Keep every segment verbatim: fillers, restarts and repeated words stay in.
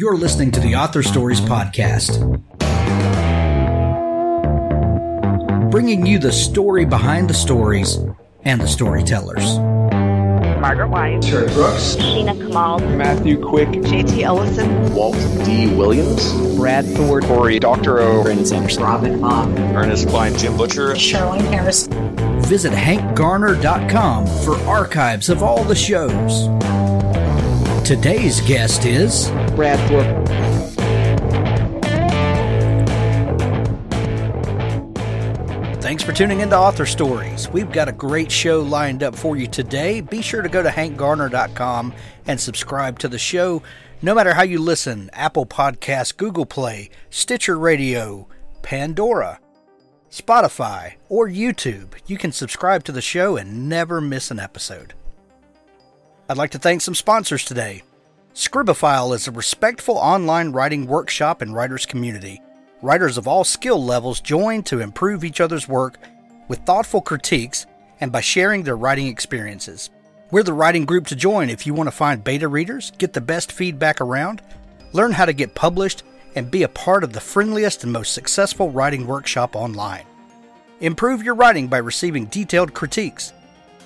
You're listening to the Author Stories Podcast, bringing you the story behind the stories and the storytellers. Margaret White, Terry Brooks, Sheena Kamal, Matthew Quick, J T Ellison, Walt D. Williams, Brad Thor, Corey, Doctor O, Brandon Sanderson, Robin Mom, Ernest Klein, Jim Butcher, Sherwin Harris. Visit Hank Garner dot com for archives of all the shows. Today's guest is Brad Thor. Thanks for tuning into Author Stories. We've got a great show lined up for you today. Be sure to go to Hank Garner dot com and subscribe to the show. No matter how you listen, Apple Podcasts, Google Play, Stitcher Radio, Pandora, Spotify, or YouTube, you can subscribe to the show and never miss an episode. I'd like to thank some sponsors today. Scribophile is a respectful online writing workshop and writers community. Writers of all skill levels join to improve each other's work with thoughtful critiques and by sharing their writing experiences. We're the writing group to join if you want to find beta readers, get the best feedback around, learn how to get published, and be a part of the friendliest and most successful writing workshop online. Improve your writing by receiving detailed critiques.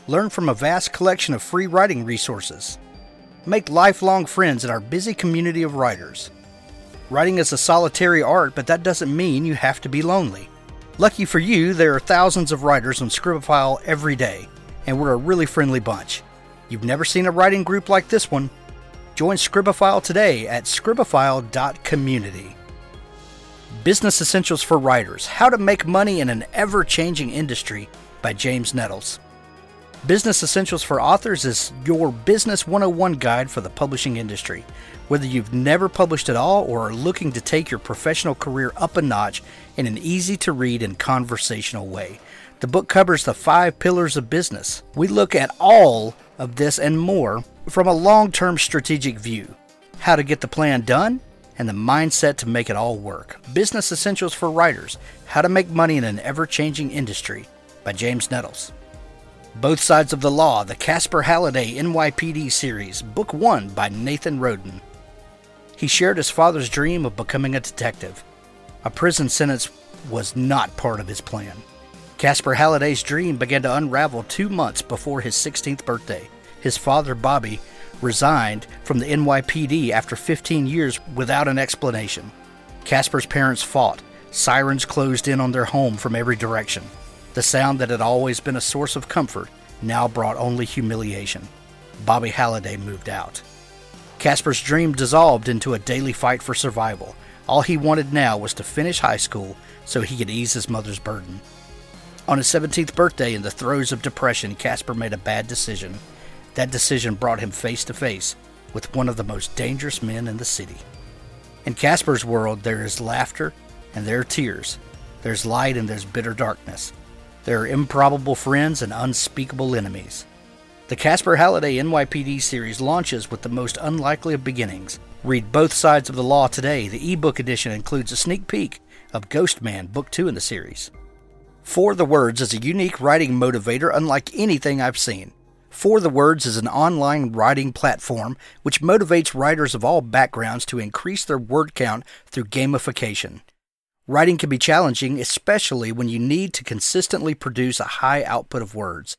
Learn from a vast collection of free writing resources. Make lifelong friends in our busy community of writers. Writing is a solitary art, but that doesn't mean you have to be lonely. Lucky for you, there are thousands of writers on Scribophile every day, and we're a really friendly bunch. You've never seen a writing group like this one. Join Scribophile today at scribophile dot community. Business Essentials for Writers: How to Make Money in an Ever-Changing Industry by James Nettles. Business Essentials for Authors is your Business one oh one guide for the publishing industry. Whether you've never published at all or are looking to take your professional career up a notch in an easy-to-read and conversational way, the book covers the five pillars of business. We look at all of this and more from a long-term strategic view, how to get the plan done, and the mindset to make it all work. Business Essentials for Writers: How to Make Money in an Ever-Changing Industry by James Nettles. Both Sides of the Law, the Casper Halliday N Y P D series, book one by Nathan Roden. He shared his father's dream of becoming a detective. A prison sentence was not part of his plan. Casper Halliday's dream began to unravel two months before his sixteenth birthday. His father, Bobby, resigned from the N Y P D after fifteen years without an explanation. Casper's parents fought. Sirens closed in on their home from every direction. The sound that had always been a source of comfort now brought only humiliation. Bobby Halliday moved out. Casper's dream dissolved into a daily fight for survival. All he wanted now was to finish high school so he could ease his mother's burden. On his seventeenth birthday, in the throes of depression, Casper made a bad decision. That decision brought him face to face with one of the most dangerous men in the city. In Casper's world, there is laughter and there are tears. There's light and there's bitter darkness. There are improbable friends and unspeakable enemies. The Casper Halliday N Y P D series launches with the most unlikely of beginnings. Read Both Sides of the Law today. The ebook edition includes a sneak peek of Ghost Man, book two in the series. For the Words is a unique writing motivator unlike anything I've seen. For the Words is an online writing platform which motivates writers of all backgrounds to increase their word count through gamification. Writing can be challenging, especially when you need to consistently produce a high output of words.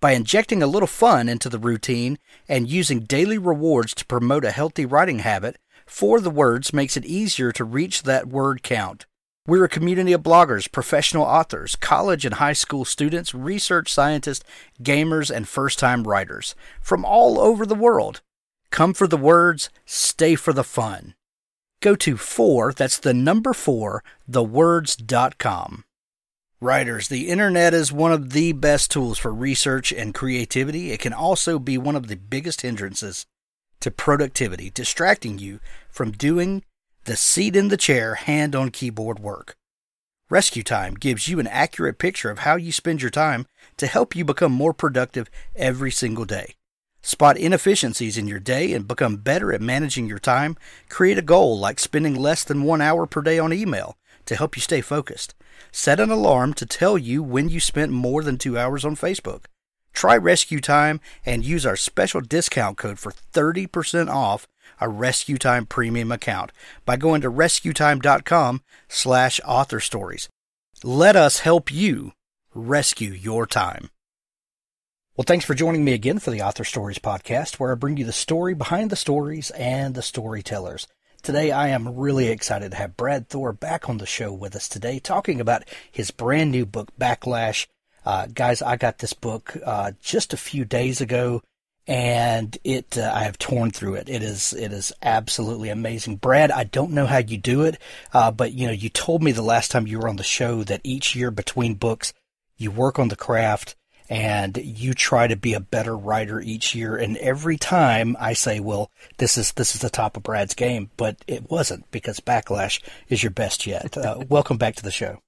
By injecting a little fun into the routine and using daily rewards to promote a healthy writing habit, For the Words makes it easier to reach that word count. We're a community of bloggers, professional authors, college and high school students, research scientists, gamers, and first-time writers from all over the world. Come for the words, stay for the fun. Go to four, that's the number four, the words dot com. Writers, the internet is one of the best tools for research and creativity. It can also be one of the biggest hindrances to productivity, distracting you from doing the seat in the chair, hand on keyboard work. RescueTime gives you an accurate picture of how you spend your time to help you become more productive every single day. Spot inefficiencies in your day and become better at managing your time. Create a goal like spending less than one hour per day on email to help you stay focused. Set an alarm to tell you when you spent more than two hours on Facebook. Try RescueTime and use our special discount code for thirty percent off a Rescue Time premium account by going to rescue time dot com slash author stories. Let us help you rescue your time. Well, thanks for joining me again for the Author Stories podcast, where I bring you the story behind the stories and the storytellers. Today, I am really excited to have Brad Thor back on the show with us today, talking about his brand new book, Backlash. Uh, guys, I got this book uh, just a few days ago, and it uh, I have torn through it. It is it is absolutely amazing. Brad, I don't know how you do it, uh, but you know, you told me the last time you were on the show that each year between books, you work on the craft and you try to be a better writer each year. And every time I say, well, this is this is the top of Brad's game, but it wasn't, because Backlash is your best yet. Uh, welcome back to the show.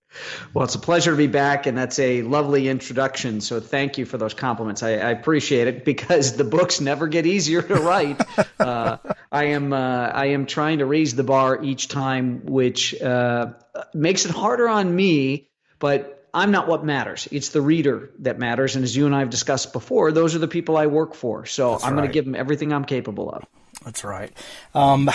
Well, it's a pleasure to be back, and that's a lovely introduction, so thank you for those compliments. I, I appreciate it, because the books never get easier to write. uh, I am uh, I am trying to raise the bar each time, which uh, makes it harder on me, but I'm not what matters. It's the reader that matters, and as you and I have discussed before, those are the people I work for, so that's I'm right. going to give them everything I'm capable of. That's right. Um,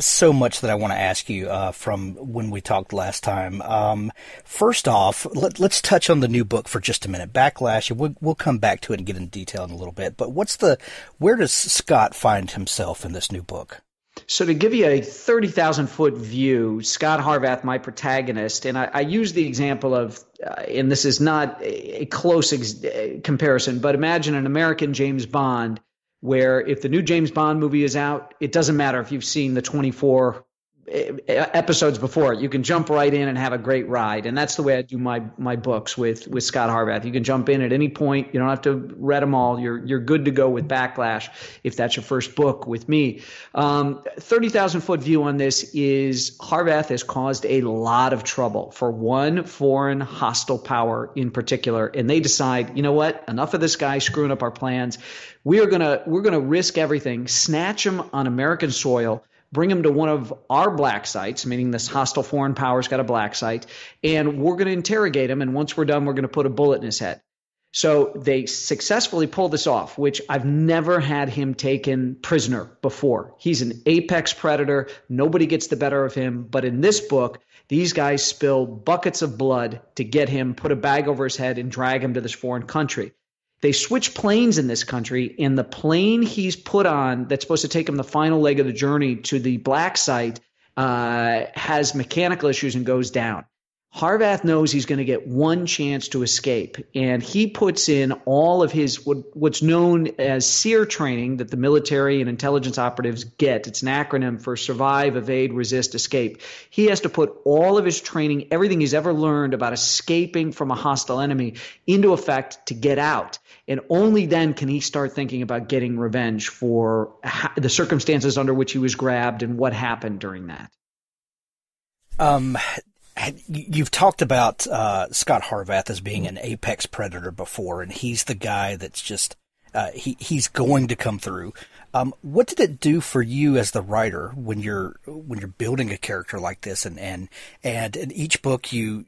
so much that I want to ask you uh, from when we talked last time. Um, first off, let, let's touch on the new book for just a minute, Backlash, and we'll, we'll come back to it and get into detail in a little bit. But what's the where does Scott find himself in this new book? So to give you a thirty thousand foot view, Scott Harvath, my protagonist, and I, I use the example of, uh, and this is not a, a close ex- comparison, but imagine an American James Bond, where if the new James Bond movie is out, it doesn't matter if you've seen the twenty-four episodes before it. You can jump right in and have a great ride. And that's the way I do my my books with with Scott Harvath. You can jump in at any point. You don't have to read them all. You're you're good to go with Backlash if that's your first book with me. Um, thirty thousand foot view on this is Harvath has caused a lot of trouble for one foreign hostile power in particular. And they decide, you know what? Enough of this guy screwing up our plans. We are gonna we're gonna risk everything, snatch him on American soil, bring them to one of our black sites, meaning this hostile foreign power's got a black site, and we're going to interrogate him, and once we're done, we're going to put a bullet in his head. So they successfully pull this off, which I've never had him taken prisoner before. He's an apex predator. Nobody gets the better of him. But in this book, these guys spill buckets of blood to get him, put a bag over his head, and drag him to this foreign country. They switch planes in this country, and the plane he's put on that's supposed to take him the final leg of the journey to the black site uh, has mechanical issues and goes down. Harvath knows he's going to get one chance to escape, and he puts in all of his what, what's known as SEER training that the military and intelligence operatives get. It's an acronym for Survive, Evade, Resist, Escape. He has to put all of his training, everything he's ever learned about escaping from a hostile enemy, into effect to get out. And only then can he start thinking about getting revenge for the circumstances under which he was grabbed and what happened during that. Um, you've talked about uh, Scott Harvath as being an apex predator before, and he's the guy that's just uh, – he he's going to come through. Um, what did it do for you as the writer when you're when you're building a character like this? And and, and in each book you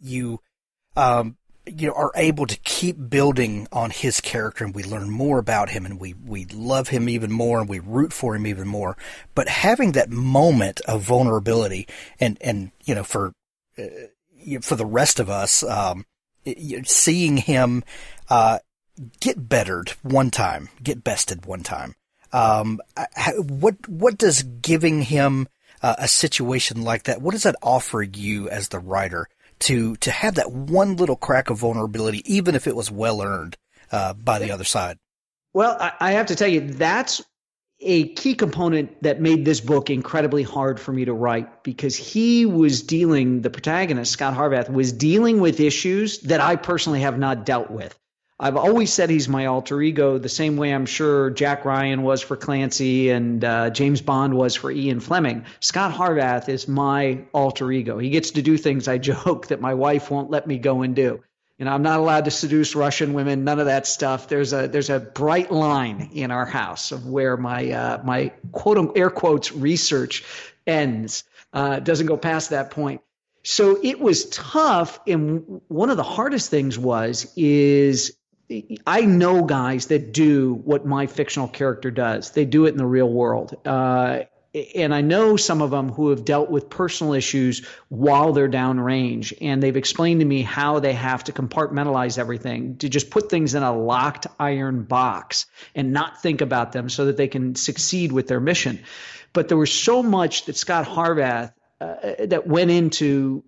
you um, – you know, are able to keep building on his character, and we learn more about him, and we, we love him even more, and we root for him even more. But having that moment of vulnerability and, and, you know, for, uh, you know, for the rest of us, um, you know, seeing him, uh, get bettered one time, get bested one time. Um, what, what does giving him uh, a situation like that, what does that offer you as the writer? To, to have that one little crack of vulnerability, even if it was well-earned uh, by the other side? Well, I, I have to tell you, that's a key component that made this book incredibly hard for me to write, because he was dealing, the protagonist, Scott Harvath, was dealing with issues that I personally have not dealt with. I've always said he's my alter ego, the same way I'm sure Jack Ryan was for Clancy and uh, James Bond was for Ian Fleming. Scott Harvath is my alter ego. He gets to do things, I joke, that my wife won't let me go and do. You know, I'm not allowed to seduce Russian women, none of that stuff. There's a there's a bright line in our house of where my uh, my quote air quotes research ends. Uh, doesn't go past that point. So it was tough, and one of the hardest things was is I know guys that do what my fictional character does. They do it in the real world. Uh, and I know some of them who have dealt with personal issues while they're downrange, and they've explained to me how they have to compartmentalize everything, to just put things in a locked iron box and not think about them so that they can succeed with their mission. But there was so much that Scott Harvath uh, that went into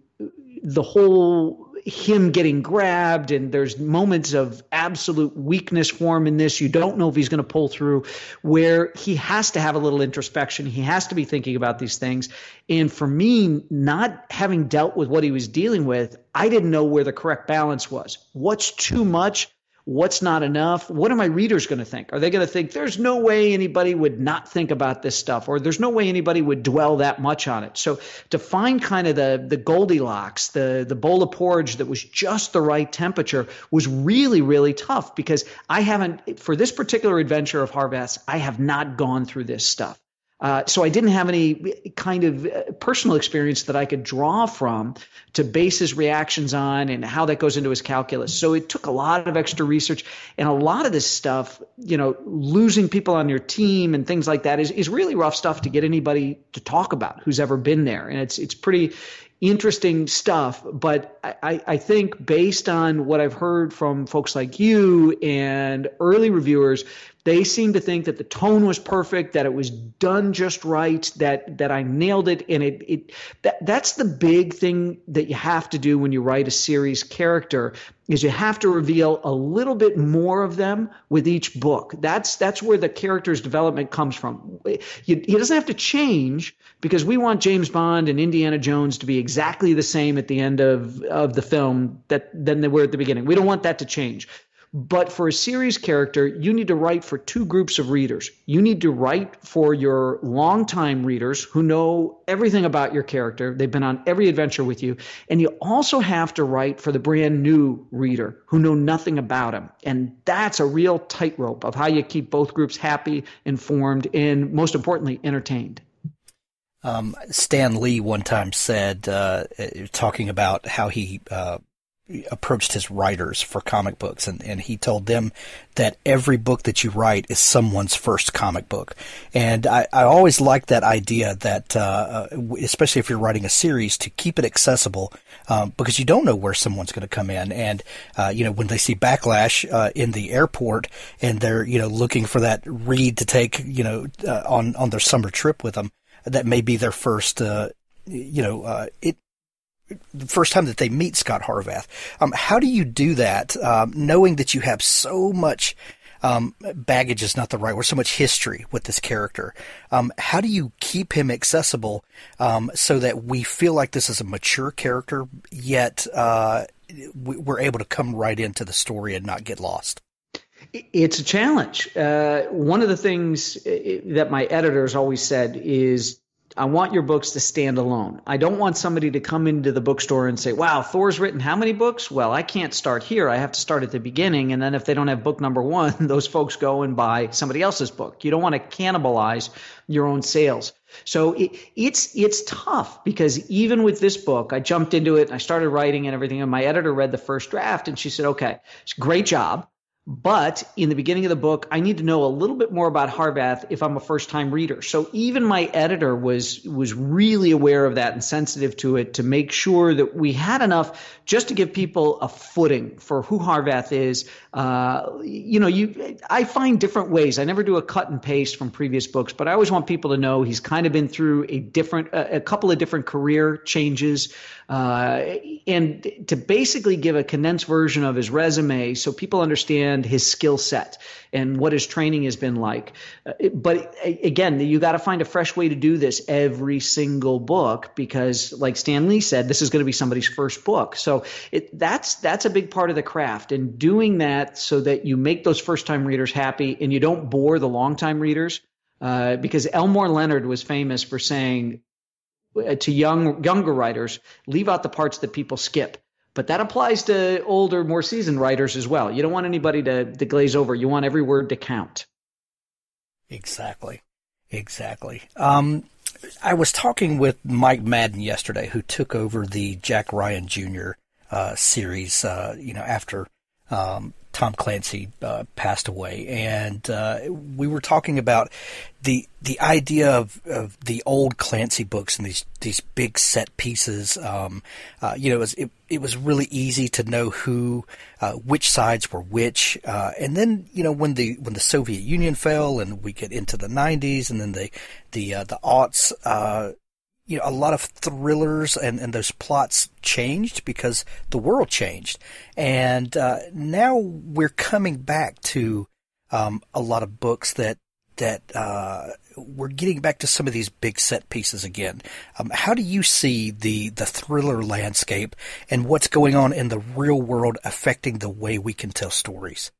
the whole him getting grabbed, and there's moments of absolute weakness for him in this. You don't know if he's going to pull through, where he has to have a little introspection. He has to be thinking about these things. And for me, not having dealt with what he was dealing with, I didn't know where the correct balance was. What's too much? What's not enough? What are my readers going to think? Are they going to think there's no way anybody would not think about this stuff, or there's no way anybody would dwell that much on it? So to find kind of the the Goldilocks, the, the bowl of porridge that was just the right temperature was really, really tough, because I haven't, for this particular adventure of Harvath's, I have not gone through this stuff. Uh, so I didn't have any kind of personal experience that I could draw from to base his reactions on and how that goes into his calculus. So it took a lot of extra research, and a lot of this stuff, you know, losing people on your team and things like that is, is really rough stuff to get anybody to talk about who's ever been there. And it's, it's pretty interesting stuff, but I, I think based on what I've heard from folks like you and early reviewers, they seem to think that the tone was perfect, that it was done just right, that that I nailed it, and it it that that's the big thing that you have to do when you write a series character, is you have to reveal a little bit more of them with each book. That's that's where the character's development comes from. He doesn't have to change, because we want James Bond and Indiana Jones to be exactly the same at the end of, of the film that than they were at the beginning. We don't want that to change. But for a series character, you need to write for two groups of readers. You need to write for your longtime readers who know everything about your character. They've been on every adventure with you. And you also have to write for the brand new reader who know nothing about him. And that's a real tightrope of how you keep both groups happy, informed, and most importantly, entertained. Um, Stan Lee one time said, uh, talking about how he uh, – approached his writers for comic books, and, and he told them that every book that you write is someone's first comic book. And I, I always like that idea that, uh, especially if you're writing a series, to keep it accessible, um, because you don't know where someone's going to come in. And, uh, you know, when they see Backlash, uh, in the airport, and they're, you know, looking for that read to take, you know, uh, on, on their summer trip with them, that may be their first, uh, you know, uh, it, the first time that they meet Scott Harvath. Um, how do you do that, um, knowing that you have so much um, baggage is not the right word, so much history with this character? Um, how do you keep him accessible um, so that we feel like this is a mature character, yet uh, we're able to come right into the story and not get lost? It's a challenge. Uh, one of the things that my editors always said is, I want your books to stand alone. I don't want somebody to come into the bookstore and say, wow, Thor's written how many books? Well, I can't start here. I have to start at the beginning. And then if they don't have book number one, those folks go and buy somebody else's book. You don't want to cannibalize your own sales. So it, it's it's tough, because even with this book, I jumped into it and I started writing and everything. And my editor read the first draft and she said, okay, it's a great job. But in the beginning of the book, I need to know a little bit more about Harvath if I'm a first-time reader. So even my editor was was really aware of that and sensitive to it, to make sure that we had enough just to give people a footing for who Harvath is. Uh, you know, you I find different ways. I never do a cut and paste from previous books, but I always want people to know he's kind of been through a different, a, a couple of different career changes, uh, and to basically give a condensed version of his resume so people understand his skill set and what his training has been like. But again, you got to find a fresh way to do this every single book, because like Stan Lee said, this is going to be somebody's first book. So it, that's that's a big part of the craft, and doing that so that you make those first-time readers happy and you don't bore the long-time readers, uh, because Elmore Leonard was famous for saying to young younger writers, leave out the parts that people skip. But that applies to older, more seasoned writers as well. You don't want anybody to, to glaze over. You want every word to count. Exactly. Exactly. Um, I was talking with Mike Madden yesterday, who took over the Jack Ryan Junior Uh, series, uh, you know, after um, Tom Clancy uh, passed away, and uh, we were talking about the the idea of, of the old Clancy books and these these big set pieces. Um, uh, you know, it was, it, it was really easy to know who, uh, which sides were which. Uh, and then, you know, when the when the Soviet Union fell, and we get into the nineties, and then the the uh, the aughts. Uh, You know, a lot of thrillers and, and those plots changed because the world changed. And uh, now we're coming back to um, a lot of books that that uh, we're getting back to some of these big set pieces again. Um, how do you see the, the thriller landscape and what's going on in the real world affecting the way we can tell stories?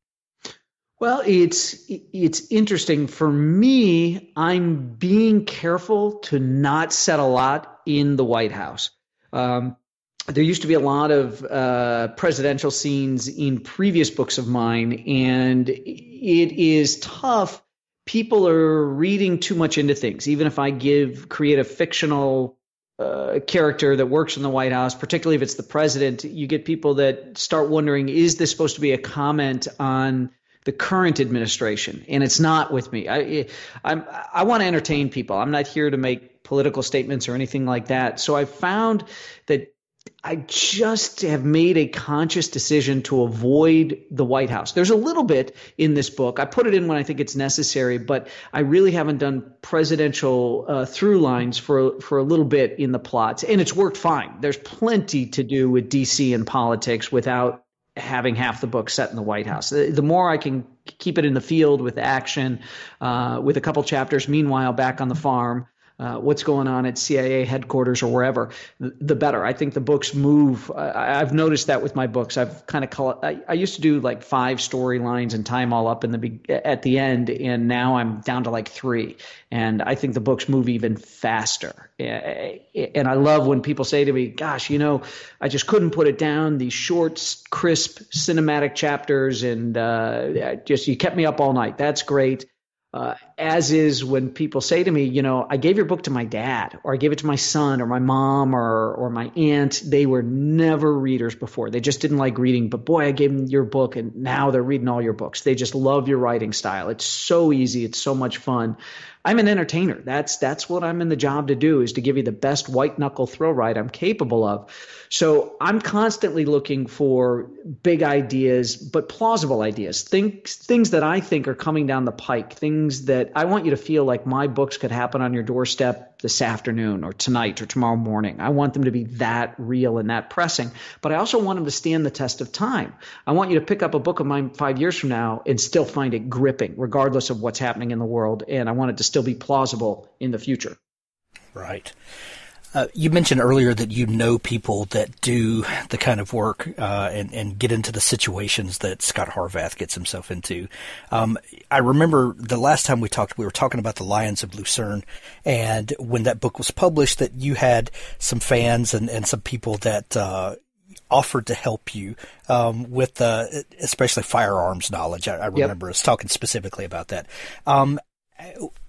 Well, it's it's interesting. For me, I'm being careful to not set a lot in the White House. Um, there used to be a lot of uh, presidential scenes in previous books of mine, and it is tough. People are reading too much into things. Even if I give create a fictional uh, character that works in the White House, particularly if it's the president, you get people that start wondering, is this supposed to be a comment on the current administration? And it's not with me. I I'm, I want to entertain people. I'm not here to make political statements or anything like that. So I found that I just have made a conscious decision to avoid the White House. There's a little bit in this book. I put it in when I think it's necessary, but I really haven't done presidential uh, through lines for, for a little bit in the plots. And it's worked fine. There's plenty to do with D C and politics without having half the book set in the White House. The more I can keep it in the field with action, uh, with a couple chapters, meanwhile, back on the farm, uh, what's going on at C I A headquarters or wherever, the better. I think the books move. I, I've noticed that with my books. I've kind of call I, I used to do like five storylines and tie them all up in the at the end, and now I'm down to like three. And I think the books move even faster. And I love when people say to me, gosh, you know, I just couldn't put it down. These short, crisp, cinematic chapters, and uh, just you kept me up all night. That's great. Uh, as is when people say to me, you know, I gave your book to my dad, or I gave it to my son or my mom or or my aunt. They were never readers before. They just didn't like reading. But boy, I gave them your book, and now they're reading all your books. They just love your writing style. It's so easy. It's so much fun. I'm an entertainer. That's that's what I'm in the job to do, is to give you the best white knuckle thrill ride I'm capable of. So I'm constantly looking for big ideas, but plausible ideas, things things that I think are coming down the pike, things that I want you to feel like my books could happen on your doorstep this afternoon or tonight or tomorrow morning. I want them to be that real and that pressing, but I also want them to stand the test of time. I want you to pick up a book of mine five years from now and still find it gripping, regardless of what's happening in the world, and I want it to still be plausible in the future. Right. Uh, you mentioned earlier that you know people that do the kind of work uh, and, and get into the situations that Scott Harvath gets himself into. Um, I remember the last time we talked, we were talking about The Lions of Lucerne, and when that book was published, that you had some fans and, and some people that uh, offered to help you um, with uh, especially firearms knowledge. I, I remember yep. us talking specifically about that. Um,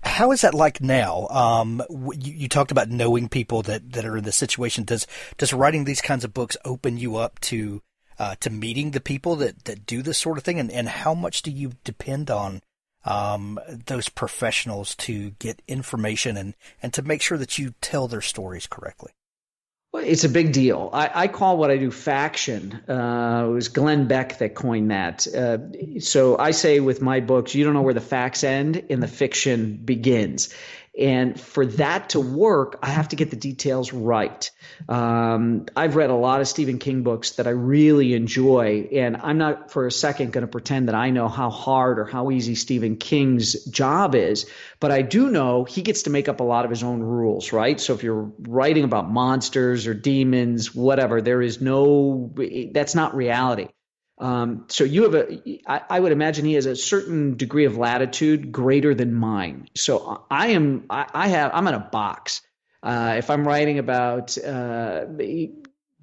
How is that like now? Um, you, you talked about knowing people that, that are in this situation. Does does writing these kinds of books open you up to uh, to meeting the people that, that do this sort of thing? And, and how much do you depend on um, those professionals to get information and, and to make sure that you tell their stories correctly? It's a big deal. I, I call what I do faction. Uh, it was Glenn Beck that coined that. Uh, so I say with my books, you don't know where the facts end and the fiction begins. And for that to work, I have to get the details right. Um, I've read a lot of Stephen King books that I really enjoy, and I'm not for a second going to pretend that I know how hard or how easy Stephen King's job is, but I do know he gets to make up a lot of his own rules, right? So if you're writing about monsters or demons, whatever, there is no – that's not reality. Um, so you have a, I, I would imagine he has a certain degree of latitude greater than mine. So I am, I, I have, I'm in a box. Uh, if I'm writing about, uh,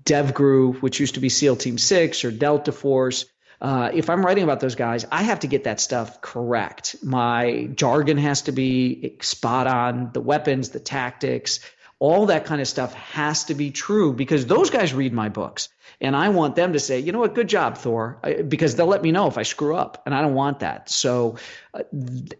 DevGru, which used to be SEAL Team Six or Delta Force, uh, if I'm writing about those guys, I have to get that stuff correct. My jargon has to be spot on, the weapons, the tactics. All that kind of stuff has to be true because those guys read my books. And I want them to say, you know what, good job, Thor, because they'll let me know if I screw up. And I don't want that. So uh,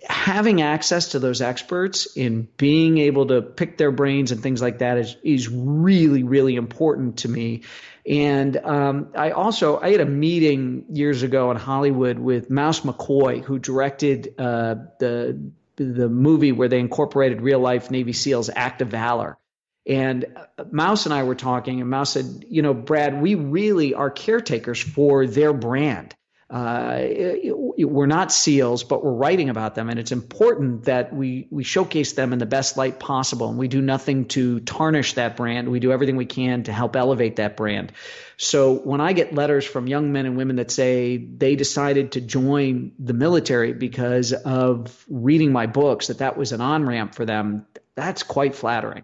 having access to those experts and being able to pick their brains and things like that is, is really, really important to me. And um, I also – I had a meeting years ago in Hollywood with Mouse McCoy, who directed uh, the the movie where they incorporated real-life Navy SEALs' act of valor. And Mouse and I were talking, and Mouse said, you know, Brad, we really are caretakers for their brand. Uh, we're not SEALs, but we're writing about them. And it's important that we, we showcase them in the best light possible. And we do nothing to tarnish that brand. We do everything we can to help elevate that brand. So when I get letters from young men and women that say they decided to join the military because of reading my books, that that was an on-ramp for them, that's quite flattering.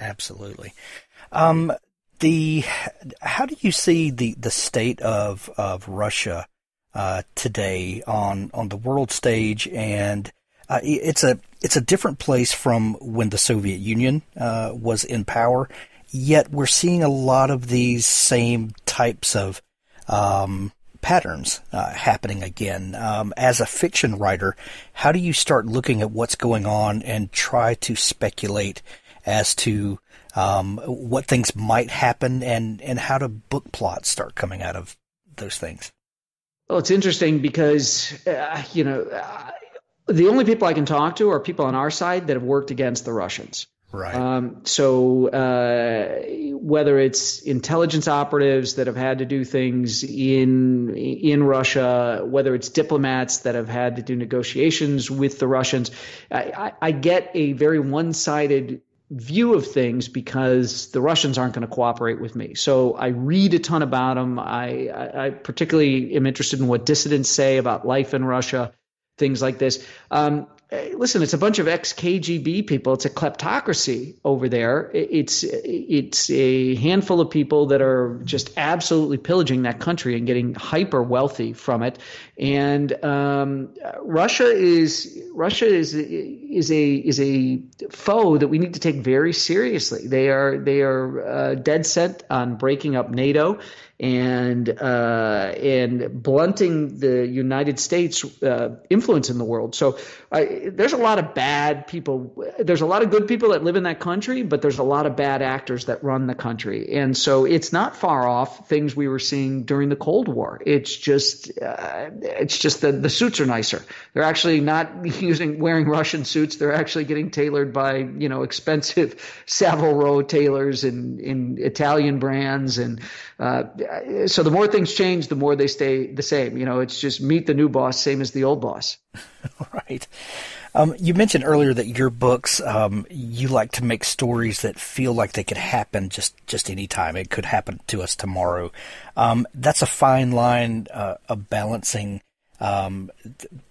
Absolutely. Um, the how do you see the, the state of of Russia uh, today on on the world stage? And uh, it's a it's a different place from when the Soviet Union uh, was in power. Yet we're seeing a lot of these same types of um, patterns uh, happening again. Um, as a fiction writer, how do you start looking at what's going on and try to speculate as to um, what things might happen and, and how do book plots start coming out of those things? Well, it's interesting because, uh, you know, uh, the only people I can talk to are people on our side that have worked against the Russians. Right. Um, so uh, whether it's intelligence operatives that have had to do things in in Russia, whether it's diplomats that have had to do negotiations with the Russians, I, I, I get a very one-sided view of things because the Russians aren't going to cooperate with me. So I read a ton about them. I, I, I particularly am interested in what dissidents say about life in Russia, things like this. Um, listen, it's a bunch of ex-K G B people. It's a kleptocracy over there. It's, it's a handful of people that are just absolutely pillaging that country and getting hyper wealthy from it. And um, Russia is Russia is is a is a foe that we need to take very seriously. They are they are uh, dead set on breaking up NATO and uh, and blunting the United States uh, influence in the world. So I, there's a lot of bad people. There's a lot of good people that live in that country, but there's a lot of bad actors that run the country. And so it's not far off things we were seeing during the Cold War. It's just uh, it's just the, the suits are nicer. They're actually not using wearing Russian suits. They're actually getting tailored by, you know, expensive Savile Row tailors and in Italian brands and uh, so the more things change, the more they stay the same. You know, it's just meet the new boss, same as the old boss. Right. Um, you mentioned earlier that your books, um, you like to make stories that feel like they could happen just, just any time. It could happen to us tomorrow. Um, that's a fine line uh, of balancing um,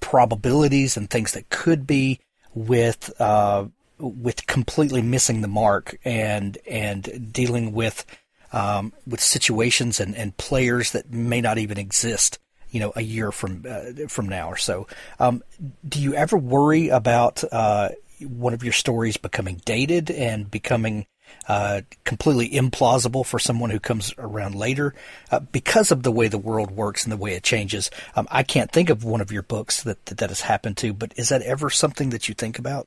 probabilities and things that could be with uh, with completely missing the mark and and dealing with Um, with situations and, and players that may not even exist, you know, a year from uh, from now or so. Um, do you ever worry about uh, one of your stories becoming dated and becoming uh, completely implausible for someone who comes around later uh, because of the way the world works and the way it changes? Um, I can't think of one of your books that, that that has happened to, but is that ever something that you think about?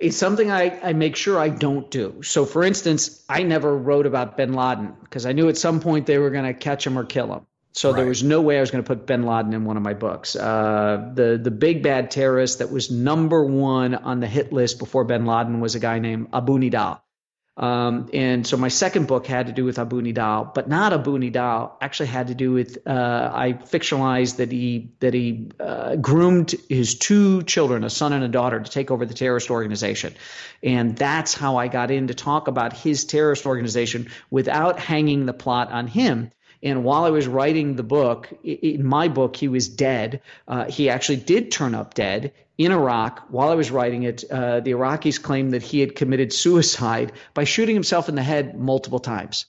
It's something I, I make sure I don't do. So, for instance, I never wrote about bin Laden because I knew at some point they were going to catch him or kill him. So right. There was no way I was going to put bin Laden in one of my books. Uh, the the big bad terrorist that was number one on the hit list before bin Laden was a guy named Abu Nidal. Um, and so my second book had to do with Abu Nidal, but not Abu Nidal. Actually, had to do with uh, I fictionalized that he that he uh, groomed his two children, a son and a daughter, to take over the terrorist organization, and that's how I got in to talk about his terrorist organization without hanging the plot on him. And while I was writing the book, in my book, he was dead. Uh, he actually did turn up dead in Iraq. While I was writing it, uh, the Iraqis claimed that he had committed suicide by shooting himself in the head multiple times.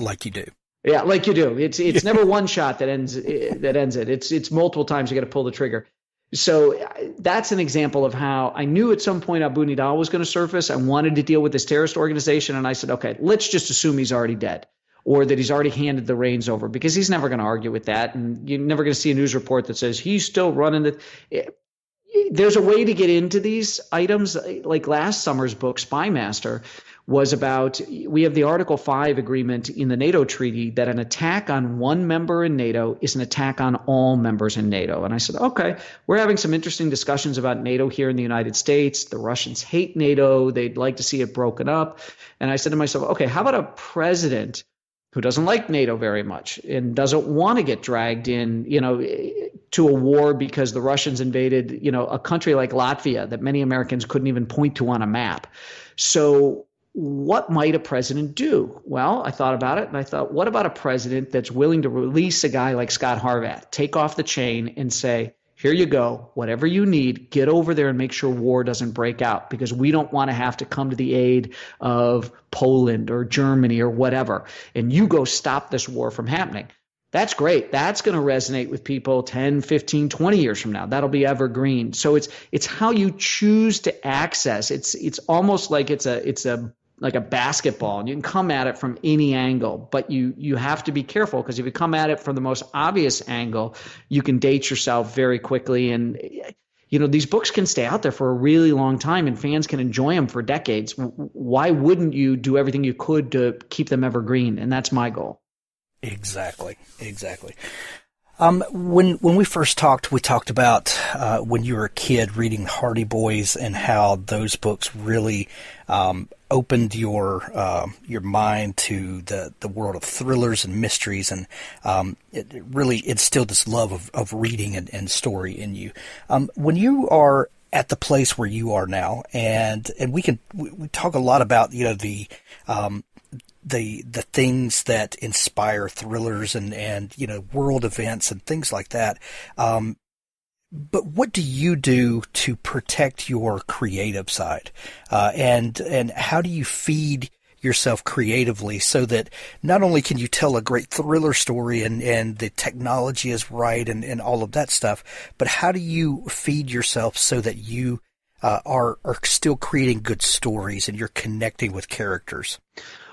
Like you do. Yeah, like you do. It's it's never one shot that ends that ends it. It's it's multiple times you got to pull the trigger. So that's an example of how I knew at some point Abu Nidal was going to surface. I wanted to deal with this terrorist organization. And I said, okay, let's just assume he's already dead or that he's already handed the reins over, because he's never going to argue with that. And you're never going to see a news report that says he's still running the – there's a way to get into these items. Like last summer's book, Spy Master, was about – we have the Article five agreement in the NATO treaty that an attack on one member in NATO is an attack on all members in NATO. And I said, okay, we're having some interesting discussions about NATO here in the United States. The Russians hate NATO. They'd like to see it broken up. And I said to myself, okay, how about a president who doesn't like NATO very much and doesn't want to get dragged in, you know, to a war because the Russians invaded, you know, a country like Latvia that many Americans couldn't even point to on a map. So what might a president do? Well, I thought about it and I thought, what about a president that's willing to release a guy like Scott Harvath, take off the chain and say, here you go, whatever you need, get over there and make sure war doesn't break out, because we don't want to have to come to the aid of Poland or Germany or whatever. And you go stop this war from happening. That's great. That's going to resonate with people ten, fifteen, twenty years from now. That'll be evergreen. So it's it's how you choose to access. It's it's almost like it's a it's a like a basketball, and you can come at it from any angle, but you you have to be careful, because if you come at it from the most obvious angle, you can date yourself very quickly. And you know, these books can stay out there for a really long time and fans can enjoy them for decades. Why wouldn't you do everything you could to keep them evergreen? And that's my goal. Exactly. Exactly. Um, when, when we first talked, we talked about, uh, when you were a kid reading Hardy Boys and how those books really, um, opened your, uh, your mind to the, the world of thrillers and mysteries. And, um, it, it really instilled this love of, of reading and, and story in you. Um, when you are at the place where you are now, and, and we can, we, we talk a lot about, you know, the, um, the the things that inspire thrillers and, and, you know, world events and things like that. Um, but what do you do to protect your creative side? Uh, and, and how do you feed yourself creatively so that not only can you tell a great thriller story and, and the technology is right and, and all of that stuff, but how do you feed yourself so that you uh, are, are still creating good stories and you're connecting with characters?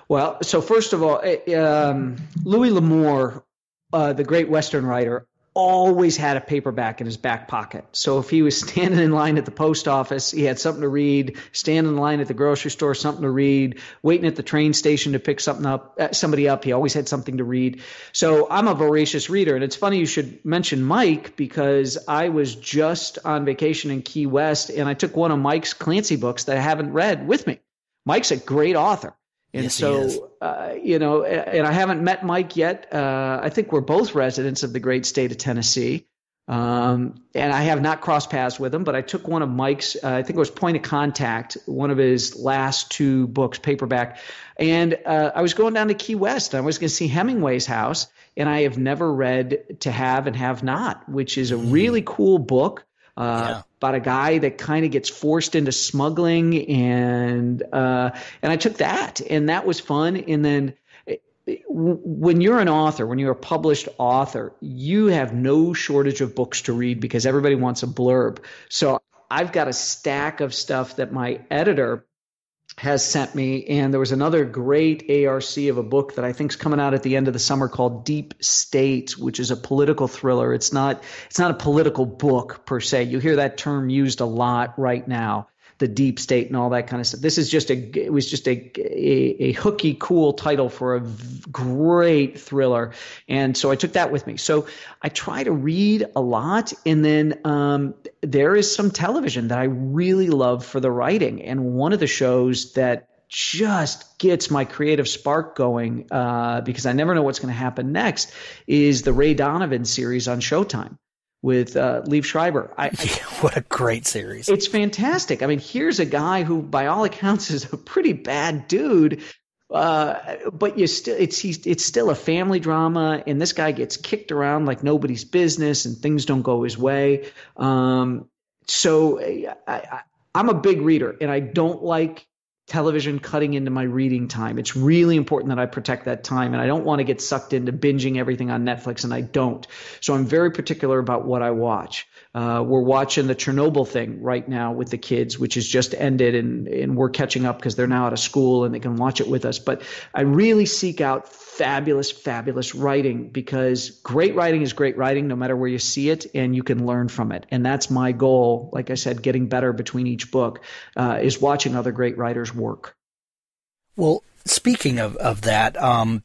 Well, so first of all, um, Louis L'Amour, uh, the great Western writer, always had a paperback in his back pocket. So if he was standing in line at the post office, he had something to read, standing in line at the grocery store, something to read, waiting at the train station to pick something up, uh, somebody up. He always had something to read. So I'm a voracious reader. And it's funny you should mention Mike, because I was just on vacation in Key West and I took one of Mike's Clancy books that I haven't read with me. Mike's a great author. And yes, so, uh, you know, and I haven't met Mike yet. Uh, I think we're both residents of the great state of Tennessee. Um, and I have not crossed paths with him, but I took one of Mike's, uh, I think it was Point of Contact, one of his last two books, paperback. And uh, I was going down to Key West. I was going to see Hemingway's house. And I have never read To Have and Have Not, which is a mm. really cool book. Uh, yeah. About a guy that kind of gets forced into smuggling, and uh, and I took that, and that was fun. And then it, it, when you're an author, when you're a published author, you have no shortage of books to read because everybody wants a blurb. So I've got a stack of stuff that my editor has sent me, and there was another great A R C of a book that I think is coming out at the end of the summer called Deep State, which is a political thriller. It's not it's not a political book per se. You hear that term used a lot right now, the deep state and all that kind of stuff. This is just a it was just a a, a hooky, cool title for a v- great thriller, and so I took that with me. So I try to read a lot, and then um, there is some television that I really love for the writing, and one of the shows that just gets my creative spark going uh, because I never know what's going to happen next is the Ray Donovan series on Showtime with uh, Liev Schreiber. I, yeah, what a great series. It's fantastic. I mean, here's a guy who by all accounts is a pretty bad dude. Uh, but you still, it's he's, it's still a family drama, and this guy gets kicked around like nobody's business, and things don't go his way. Um, so I, I, I'm a big reader, and I don't like television cutting into my reading time. It's really important that I protect that time, and I don't want to get sucked into binging everything on Netflix, and I don't. So I'm very particular about what I watch. Uh, we're watching the Chernobyl thing right now with the kids, which has just ended, and, and we're catching up because they're now out of school and they can watch it with us. But I really seek out fabulous, fabulous writing, because great writing is great writing no matter where you see it, and you can learn from it. And that's my goal. Like I said, getting better between each book uh, is watching other great writers work. Well, speaking of, of that, um,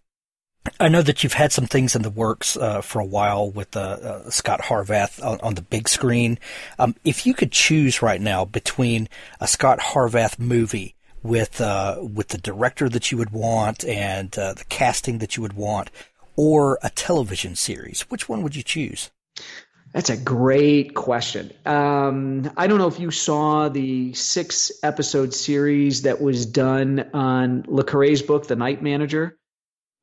I know that you've had some things in the works uh, for a while with uh, uh, Scott Harvath on, on the big screen. Um, if you could choose right now between a Scott Harvath movie with uh, with the director that you would want and uh, the casting that you would want, or a television series, which one would you choose? That's a great question. Um, I don't know if you saw the six episode series that was done on Le Carre's book, The Night Manager,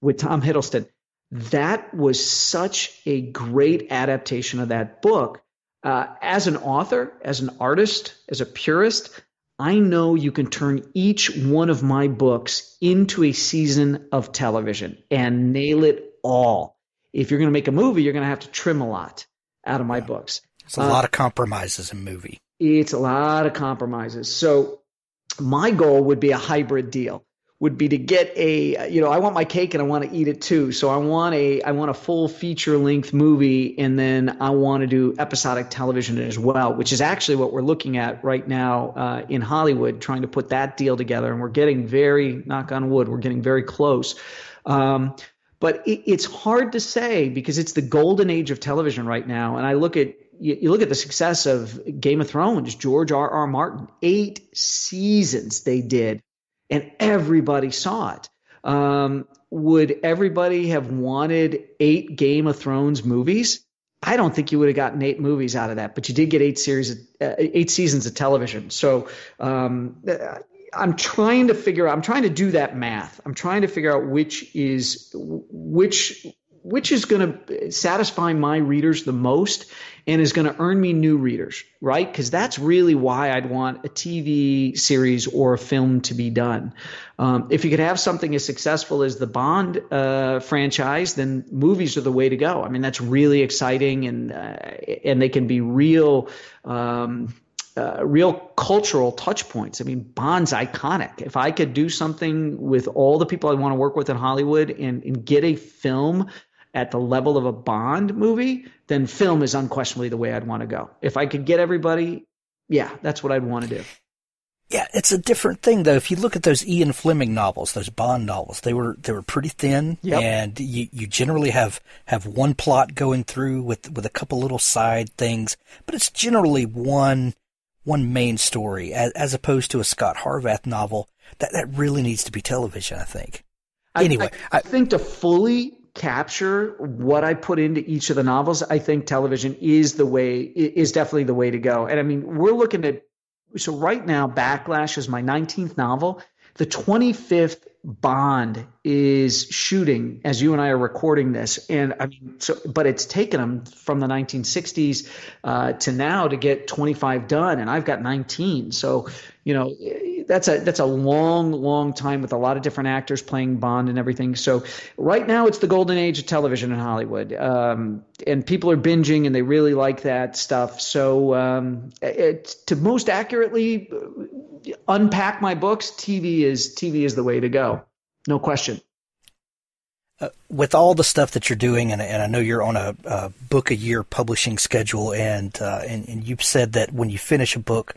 with Tom Hiddleston. That was such a great adaptation of that book. Uh, as an author, as an artist, as a purist, I know you can turn each one of my books into a season of television and nail it all. If you're going to make a movie, you're going to have to trim a lot out of my yeah. books. It's a uh, lot of compromises in movie. It's a lot of compromises. So my goal would be a hybrid deal. Would be to get a, you know, I want my cake and I want to eat it too. So I want a, I want a full feature length movie, and then I want to do episodic television as well, which is actually what we're looking at right now uh, in Hollywood, trying to put that deal together. And we're getting very, knock on wood, we're getting very close. Um, but it, it's hard to say, because it's the golden age of television right now. And I look at, you, you look at the success of Game of Thrones, George R. R. Martin, eight seasons they did. And everybody saw it. Um, would everybody have wanted eight Game of Thrones movies? I don't think you would have gotten eight movies out of that, but you did get eight series, of, uh, eight seasons of television. So um, I'm trying to figure out. I'm trying to do that math. I'm trying to figure out which is which which is going to satisfy my readers the most and is going to earn me new readers, right? Because that's really why I'd want a T V series or a film to be done. Um, if you could have something as successful as the Bond uh, franchise, then movies are the way to go. I mean, that's really exciting, and uh, and they can be real um, – Uh, real cultural touch points. I mean, Bond's iconic. If I could do something with all the people I want to work with in Hollywood and, and get a film at the level of a Bond movie, then film is unquestionably the way I'd want to go. If I could get everybody, yeah, that's what I'd want to do. Yeah, it's a different thing, though. If you look at those Ian Fleming novels, those Bond novels, they were they were pretty thin, yep. and you, you generally have, have one plot going through with, with a couple little side things, but it's generally one – one main story, as, as opposed to a Scott Harvath novel that, that really needs to be television, I think. Anyway, I, I, I think to fully capture what I put into each of the novels, I think television is the way, is definitely the way to go. And I mean, we're looking at, so right now, Backlash is my nineteenth novel. The twenty-fifth Bond is shooting as you and I are recording this, and I mean, so but it's taken them from the nineteen sixties uh, to now to get twenty-five done, and I've got nineteen. So, you know, that's a that's a long, long time with a lot of different actors playing Bond and everything. So right now it's the golden age of television in Hollywood, um, and people are binging and they really like that stuff. So um, it, to most accurately unpack my books, T V is T V is the way to go. No question. Uh, with all the stuff that you're doing, and, and I know you're on a, a book a year publishing schedule, and, uh, and and you've said that when you finish a book,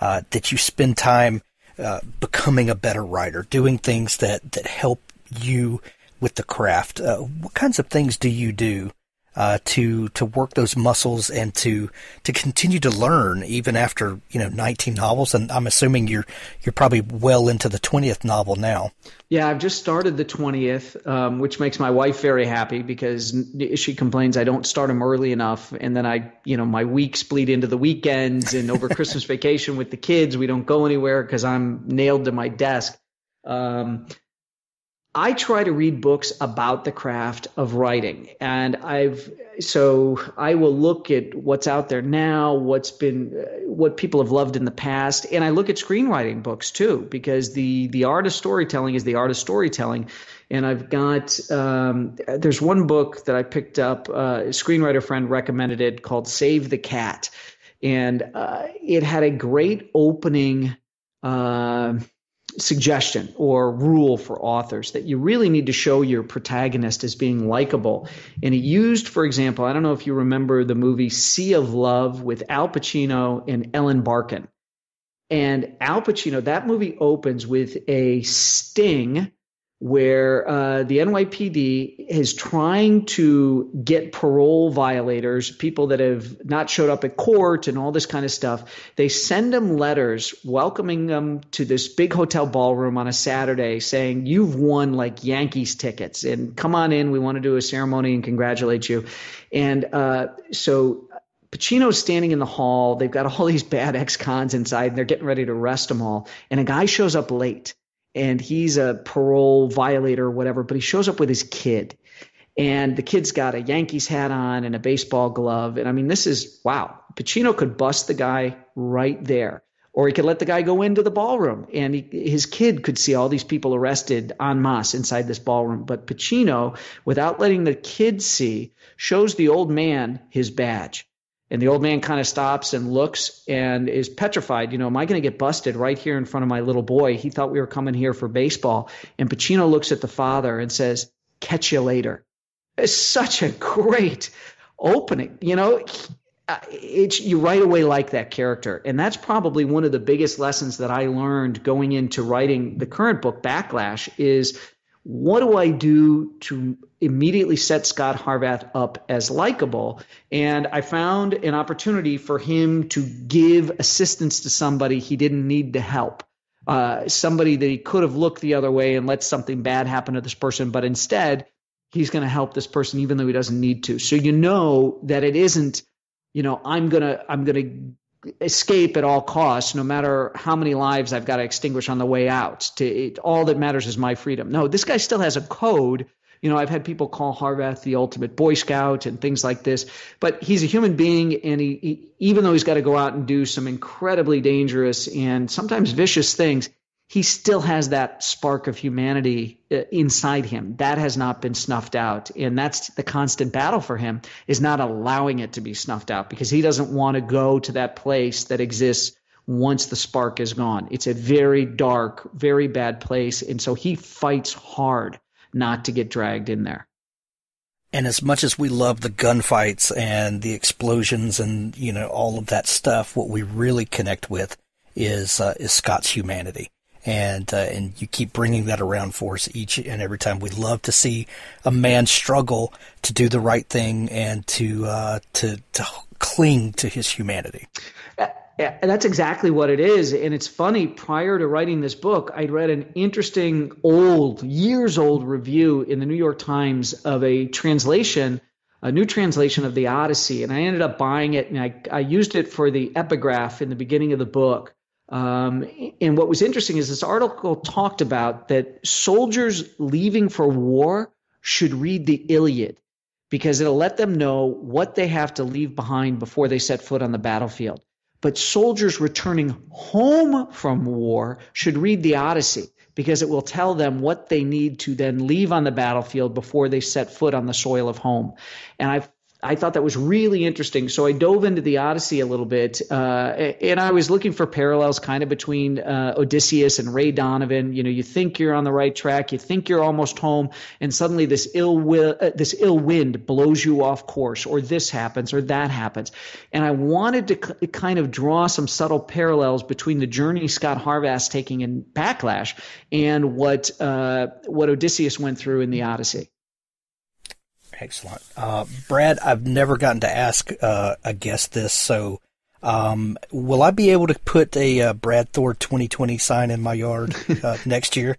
uh, that you spend time uh, becoming a better writer, doing things that, that help you with the craft. Uh, what kinds of things do you do uh, to to work those muscles and to to continue to learn even after, you know, nineteen novels? And I'm assuming you're you're probably well into the twentieth novel now. Yeah, I've just started the twentieth, um, which makes my wife very happy, because she complains I don't start them early enough. And then I, you know, my weeks bleed into the weekends, and over Christmas vacation with the kids, we don't go anywhere because I'm nailed to my desk. Um, I try to read books about the craft of writing, and I've so I will look at what's out there now, what's been, what people have loved in the past, and I look at screenwriting books too, because the the art of storytelling is the art of storytelling. And I've got um, there's one book that I picked up, uh, a screenwriter friend recommended it, called Save the Cat, and uh, it had a great opening. Uh, suggestion or rule for authors that you really need to show your protagonist as being likable. And it used, for example, I don't know if you remember the movie Sea of Love with Al Pacino and Ellen Barkin. And Al Pacino, that movie opens with a sting where uh, the N Y P D is trying to get parole violators, people that have not showed up at court and all this kind of stuff. They send them letters welcoming them to this big hotel ballroom on a Saturday saying, you've won like Yankees tickets and come on in. We want to do a ceremony and congratulate you. And uh, so Pacino's standing in the hall. They've got all these bad ex-cons inside and they're getting ready to arrest them all. And a guy shows up late. And he's a parole violator or whatever, but he shows up with his kid. And the kid's got a Yankees hat on and a baseball glove. And I mean, this is – wow. Pacino could bust the guy right there. Or he could let the guy go into the ballroom. And he, his kid could see all these people arrested en masse inside this ballroom. But Pacino, without letting the kid see, shows the old man his badge. And the old man kind of stops and looks and is petrified. You know, am I going to get busted right here in front of my little boy? He thought we were coming here for baseball. And Pacino looks at the father and says, catch you later. It's such a great opening. You know, it's, you right away like that character. And that's probably one of the biggest lessons that I learned going into writing the current book, Backlash, is what do I do to immediately set Scott Harvath up as likable? And I found an opportunity for him to give assistance to somebody he didn't need to help, uh, somebody that he could have looked the other way and let something bad happen to this person. But instead, he's going to help this person even though he doesn't need to. So you know that it isn't, you know, I'm going to I'm going to. escape at all costs, no matter how many lives I've got to extinguish on the way out. To it, all that matters is my freedom. No, this guy still has a code. You know, I've had people call Harvath the ultimate Boy Scout and things like this, but he's a human being. And he, he, even though he's got to go out and do some incredibly dangerous and sometimes vicious things, he still has that spark of humanity inside him. That has not been snuffed out. And that's the constant battle for him, is not allowing it to be snuffed out, because he doesn't want to go to that place that exists once the spark is gone. It's a very dark, very bad place. And so he fights hard not to get dragged in there. And as much as we love the gunfights and the explosions and, you know, all of that stuff, what we really connect with is uh, is Scott's humanity. And uh, and you keep bringing that around for us each and every time. We love to see a man struggle to do the right thing and to uh, to to cling to his humanity. And that's exactly what it is. And it's funny, prior to writing this book, I read an interesting old, years old review in the New York Times of a translation, a new translation of the Odyssey. And I ended up buying it, and I, I used it for the epigraph in the beginning of the book. Um, and what was interesting is this article talked about that soldiers leaving for war should read the Iliad, because it'll let them know what they have to leave behind before they set foot on the battlefield. But soldiers returning home from war should read the Odyssey, because it will tell them what they need to then leave on the battlefield before they set foot on the soil of home. And I've I thought that was really interesting. So I dove into the Odyssey a little bit, uh, and I was looking for parallels kind of between uh, Odysseus and Ray Donovan. You know, you think you're on the right track, you think you're almost home, and suddenly this ill will, uh, this ill wind blows you off course, or this happens, or that happens. And I wanted to c- kind of draw some subtle parallels between the journey Scott Harvath's taking in Backlash and what uh, what Odysseus went through in the Odyssey. Excellent. Uh, Brad, I've never gotten to ask uh, a guest this, so um, will I be able to put a uh, Brad Thor twenty twenty sign in my yard uh, next year?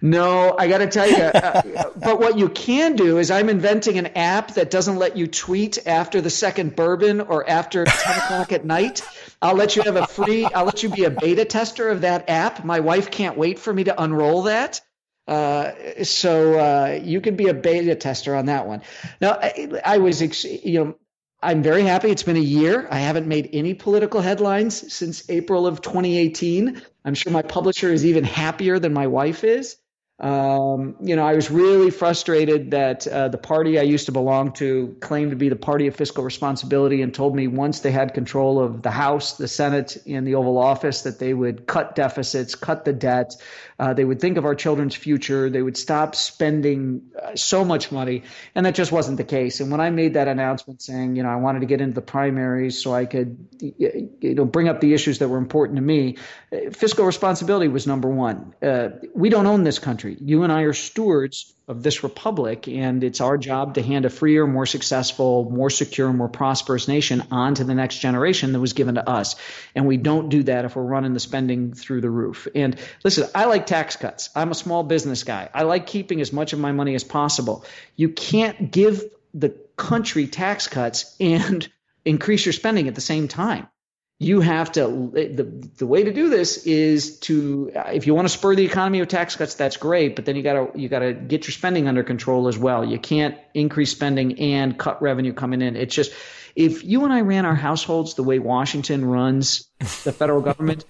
No, I got to tell you. Uh, but what you can do is, I'm inventing an app that doesn't let you tweet after the second bourbon or after ten o'clock at night. I'll let you have a free – I'll let you be a beta tester of that app. My wife can't wait for me to unroll that. Uh, so uh, you could be a beta tester on that one. Now, I, I was, you know, I'm very happy. It's been a year. I haven't made any political headlines since April of twenty eighteen. I'm sure my publisher is even happier than my wife is. Um, you know, I was really frustrated that uh, the party I used to belong to claimed to be the party of fiscal responsibility and told me once they had control of the House, the Senate, and the Oval Office that they would cut deficits, cut the debt. Uh, they would think of our children's future. They would stop spending uh, so much money. And that just wasn't the case. And when I made that announcement saying, you know, I wanted to get into the primaries so I could, you know, bring up the issues that were important to me, fiscal responsibility was number one. Uh, we don't own this country. You and I are stewards of this republic, and it's our job to hand a freer, more successful, more secure, more prosperous nation on to the next generation that was given to us. And we don't do that if we're running the spending through the roof. And listen, I like tax cuts. I'm a small business guy. I like keeping as much of my money as possible. You can't give the country tax cuts and increase your spending at the same time. You have to the, – the way to do this is to – if you want to spur the economy with tax cuts, that's great, but then you got to you got to get your spending under control as well. You can't increase spending and cut revenue coming in. It's just – if you and I ran our households the way Washington runs the federal government,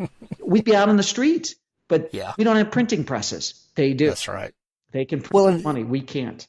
we'd be out on the street. But yeah. We don't have printing presses. They do. That's right. They can print well, and, money. We can't.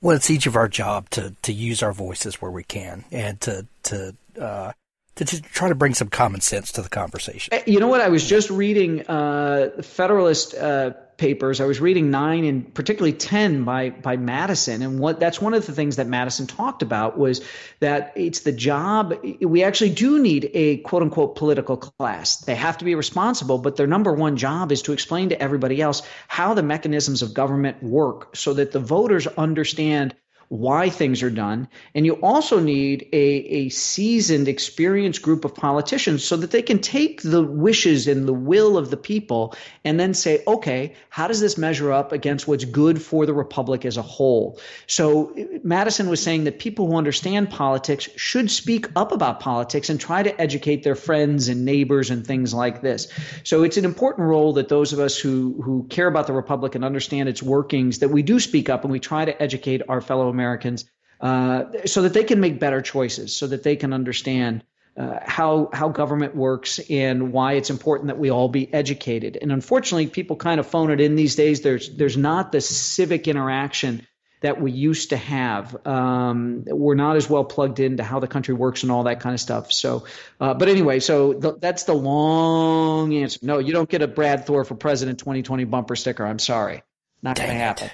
Well, it's each of our job to, to use our voices where we can and to, to – uh to try to bring some common sense to the conversation. You know what? I was just reading uh, Federalist uh, papers. I was reading nine and particularly ten by by Madison. And what that's one of the things that Madison talked about was that it's the job. We actually do need a quote unquote political class. They have to be responsible, but their number one job is to explain to everybody else how the mechanisms of government work so that the voters understand why things are done. And you also need a, a seasoned, experienced group of politicians so that they can take the wishes and the will of the people and then say, okay, how does this measure up against what's good for the republic as a whole? So Madison was saying that people who understand politics should speak up about politics and try to educate their friends and neighbors and things like this. So it's an important role that those of us who, who care about the republic and understand its workings, that we do speak up and we try to educate our fellow Americans. Americans, uh, so that they can make better choices, so that they can understand uh, how how government works and why it's important that we all be educated. And unfortunately, people kind of phone it in these days. There's there's not the civic interaction that we used to have. Um, we're not as well plugged into how the country works and all that kind of stuff. So, uh, but anyway, so th- that's the long answer. No, you don't get a Brad Thor for President twenty twenty bumper sticker. I'm sorry, not going to happen.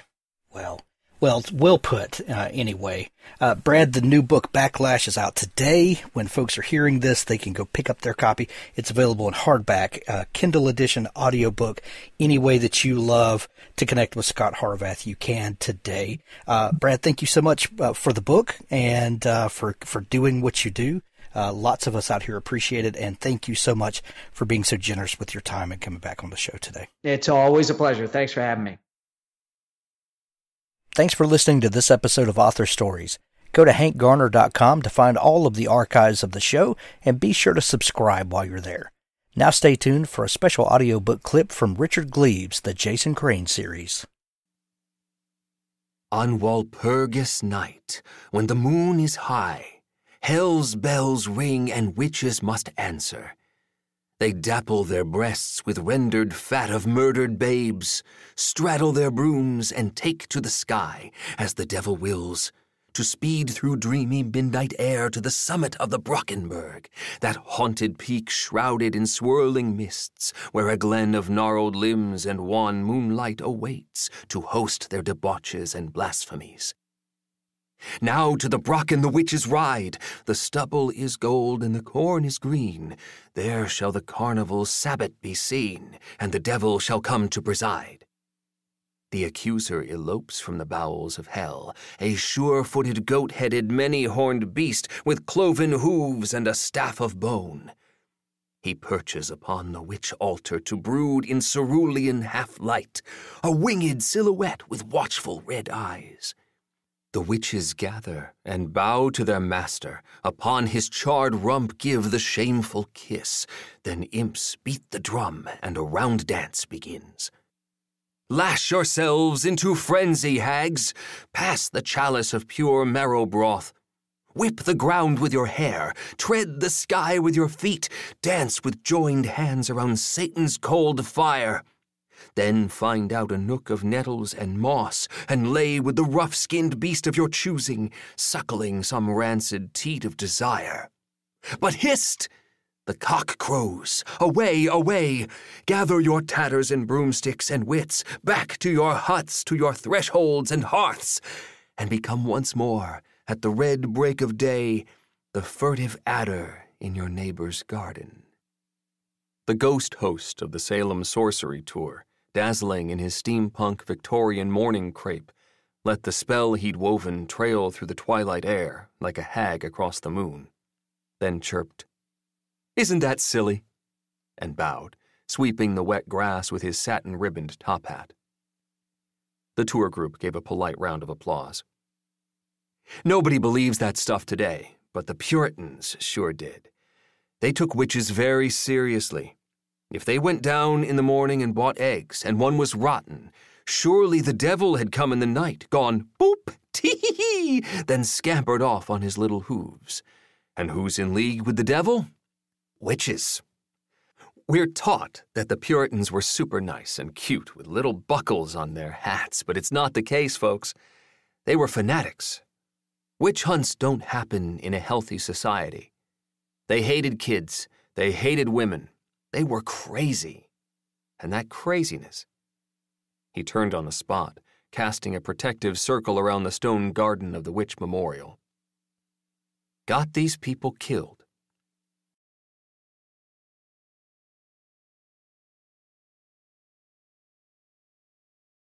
Well. Well, well put, uh, anyway. Uh, Brad, the new book, Backlash, is out today. When folks are hearing this, they can go pick up their copy. It's available in hardback, uh, Kindle edition, audiobook, any way that you love to connect with Scott Harvath, you can today. Uh, Brad, thank you so much uh, for the book and uh, for, for doing what you do. Uh, lots of us out here appreciate it, and thank you so much for being so generous with your time and coming back on the show today. It's always a pleasure. Thanks for having me. Thanks for listening to this episode of Author Stories. Go to Hank Garner dot com to find all of the archives of the show, and be sure to subscribe while you're there. Now stay tuned for a special audiobook clip from Richard Gleaves' The Jason Crane Series. On Walpurgis night, when the moon is high, hell's bells ring and witches must answer. They dapple their breasts with rendered fat of murdered babes, straddle their brooms and take to the sky, as the devil wills, to speed through dreamy midnight air to the summit of the Brockenberg, that haunted peak shrouded in swirling mists, where a glen of gnarled limbs and wan moonlight awaits to host their debauches and blasphemies. Now to the Brocken the witches ride. The stubble is gold and the corn is green. There shall the carnival Sabbath be seen, and the devil shall come to preside. The accuser elopes from the bowels of hell, a sure-footed, goat-headed, many-horned beast with cloven hooves and a staff of bone. He perches upon the witch altar to brood in cerulean half-light, a winged silhouette with watchful red eyes. The witches gather and bow to their master. Upon his charred rump give the shameful kiss. Then imps beat the drum and a round dance begins. Lash yourselves into frenzy, hags. Pass the chalice of pure marrow broth. Whip the ground with your hair, tread the sky with your feet, dance with joined hands around Satan's cold fire. Then find out a nook of nettles and moss, and lay with the rough-skinned beast of your choosing, suckling some rancid teat of desire. But hist! The cock crows. Away, away! Gather your tatters and broomsticks and wits, back to your huts, to your thresholds and hearths, and become once more, at the red break of day, the furtive adder in your neighbor's garden. The ghost host of the Salem Sorcery Tour, dazzling in his steampunk Victorian morning crepe, let the spell he'd woven trail through the twilight air like a hag across the moon, then chirped, "Isn't that silly?" and bowed, sweeping the wet grass with his satin-ribboned top hat. The tour group gave a polite round of applause. Nobody believes that stuff today, but the Puritans sure did. They took witches very seriously. If they went down in the morning and bought eggs, and one was rotten, surely the devil had come in the night, gone boop, tee-hee-hee, then scampered off on his little hooves. And who's in league with the devil? Witches. We're taught that the Puritans were super nice and cute with little buckles on their hats, but it's not the case, folks. They were fanatics. Witch hunts don't happen in a healthy society. They hated kids. They hated women. They were crazy. And that craziness. He turned on the spot, casting a protective circle around the stone garden of the witch memorial. Got these people killed,